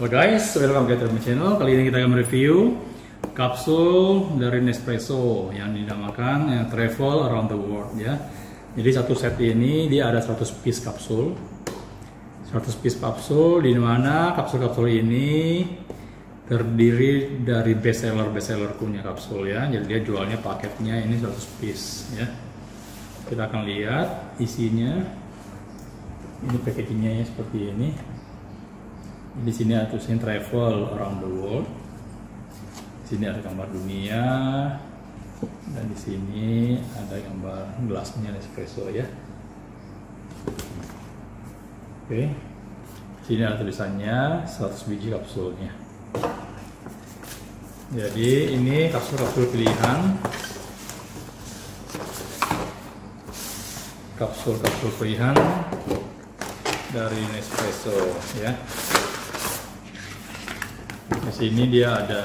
Halo guys, welcome back to my channel. Kali ini kita akan mereview kapsul dari Nespresso yang dinamakan Travel Around the World ya. Jadi satu set ini dia ada 100 piece kapsul. 100 piece kapsul di mana kapsul-kapsul ini terdiri dari bestseller punya kapsul ya. Jadi dia jualnya paketnya ini 100 piece ya. Kita akan lihat isinya. Ini packagingnya seperti ini. Di sini ada tulisan Travel Around the World. Di sini ada gambar dunia dan di sini ada gambar gelasnya Nespresso ya. Oke. Di sini ada tulisannya 100 biji kapsulnya. Jadi ini kapsul-kapsul pilihan. Kapsul-kapsul pilihan dari Nespresso ya. Di sini dia ada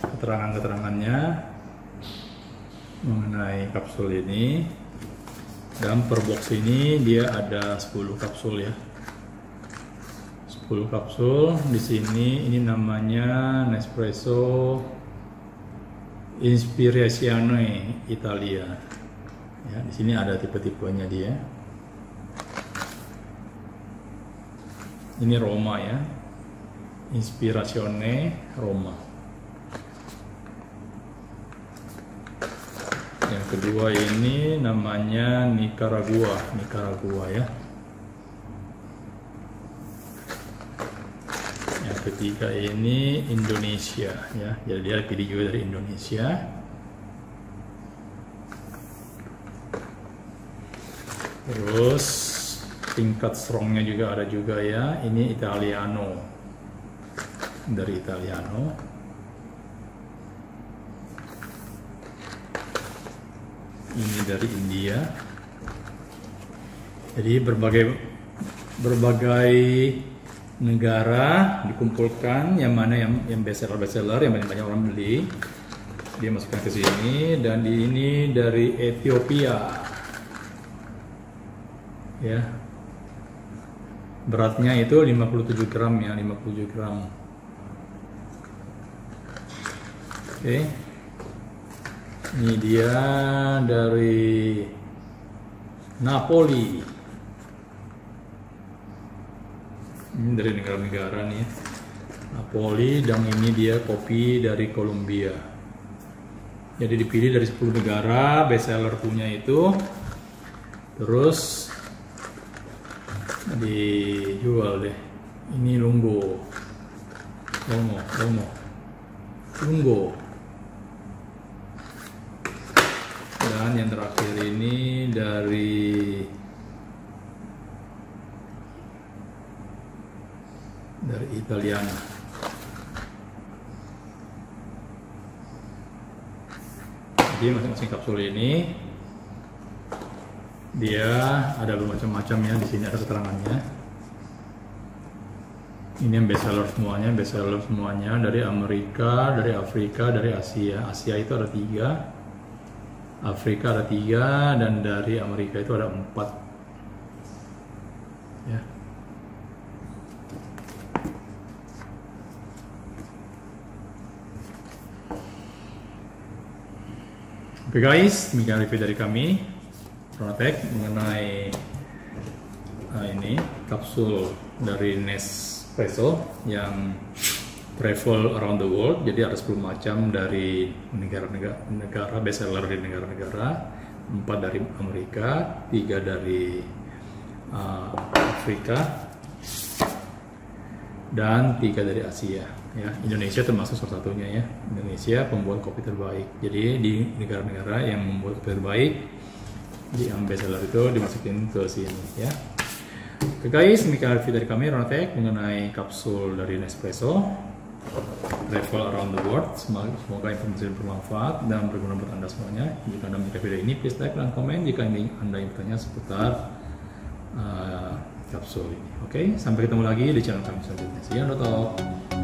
keterangan-keterangannya mengenai kapsul ini. Dan per box ini dia ada 10 kapsul ya. 10 kapsul. Di sini ini namanya Nespresso Inspirazione Italia. Ya, di sini ada tipe-tipenya dia. Ini Roma ya. Inspirazione Roma. Yang kedua ini namanya Nicaragua ya. Yang ketiga ini Indonesia ya. Jadi dia pilih juga dari Indonesia. Terus tingkat strongnya juga ada juga ya. Ini Italiano. Dari Italiano. Ini dari India. Jadi berbagai negara dikumpulkan yang mana yang bestseller yang banyak orang beli. Dia masukkan ke sini dan ini dari Ethiopia. Ya. Beratnya itu 57 gram ya, 57 gram. Oke, ini dia dari Napoli. Ini dari negara-negara nih, Napoli, dan ini dia kopi dari Kolombia. Jadi dipilih dari 10 negara, bestseller punya itu, terus dijual deh. Ini Lungo. Dan yang terakhir ini dari Italiana. Jadi masing-masing kapsul ini dia ada bermacam-macam ya, di sini ada keterangannya. Ini yang bestseller semuanya dari Amerika, dari Afrika, dari Asia. Asia itu ada 3. Afrika ada 3 dan dari Amerika itu ada 4 ya. Oke guys, demikian review dari kami Ronotech mengenai ini kapsul dari Nespresso yang Travel Around the World. Jadi ada 10 macam dari negara-negara, bestseller dari negara-negara, 4 dari Amerika, 3 dari Afrika, dan 3 dari Asia ya. Indonesia termasuk salah satunya ya. Indonesia pembuat kopi terbaik. Jadi di negara-negara yang membuat kopi terbaik, yang bestseller itu dimasukin ke sini ya. Oke guys, demikian review dari kami Ronotech mengenai kapsul dari Nespresso Travel Around the World. Semoga informasi ini bermanfaat dan berguna buat Anda semuanya. Jika Anda menyukai video ini, please like dan komen jika Anda ingin bertanya seputar kapsul ini. Oke, sampai ketemu lagi di channel kami selanjutnya. See you, Ronotech.